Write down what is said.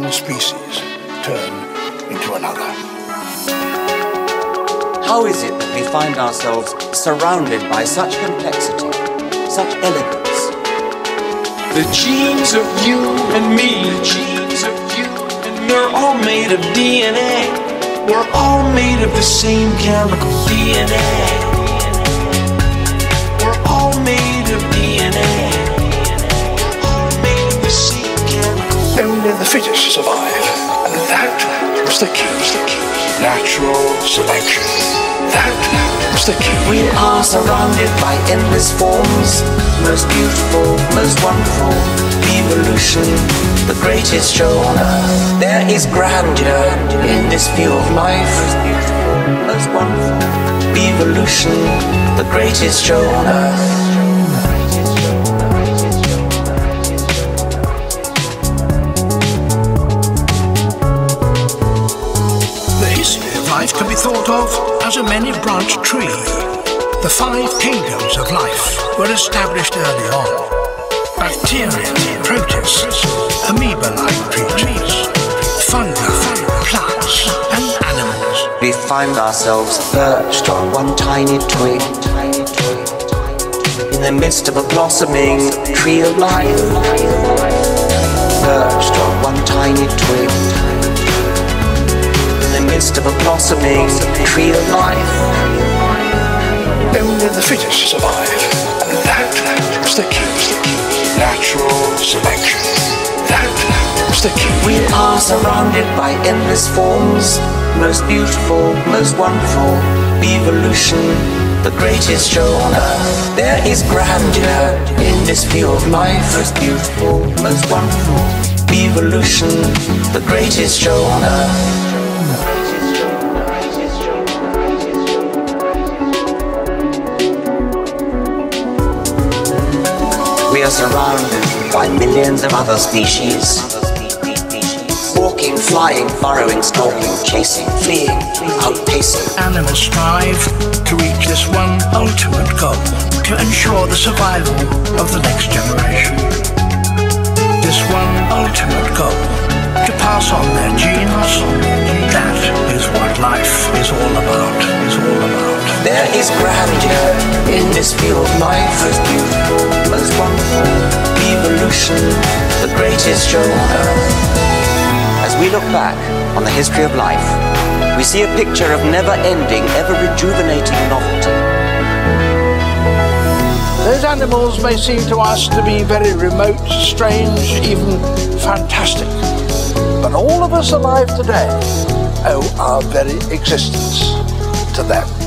one species turn into another. How is it that we find ourselves surrounded by such complexity, such elegance? The genes of you and me, the genes of you and me, we're all made of DNA. We're all made of the same chemical DNA. Only the fittest survive, and that was the key. Natural selection. That was the key. We are surrounded by endless forms, most beautiful, most wonderful. Evolution, the greatest show on earth. There is grandeur in this view of life. Most beautiful, most wonderful. Evolution, the greatest show on earth. Life can be thought of as a many-branched tree. The five kingdoms of life were established early on. Bacteria, protists, amoeba-like creatures, fungi, plants, and animals. We find ourselves perched on one tiny twig in the midst of a blossoming tree of life. Perched on one tiny twig. Of a blossoming tree of life. Only the fittest survive, and that was the key. Natural selection. That was the key. We are surrounded by endless forms, most beautiful, most wonderful. Evolution, the greatest show on earth. There is grandeur in this view of life. Most beautiful, most wonderful. Evolution, the greatest show on earth. We are surrounded by millions of other species. Walking, flying, burrowing, stalking, chasing, fleeing, outpacing. Animals strive to reach this one ultimate goal, to ensure the survival of the next generation. This one ultimate goal, to pass on their genes. That is what life is all about, There is grandeur in this view of life. Most beautiful, most wonderful. Evolution, the greatest show on earth. As we look back on the history of life, we see a picture of never-ending, ever-rejuvenating novelty. Those animals may seem to us to be very remote, strange, even fantastic. But all of us alive today owe our very existence to them.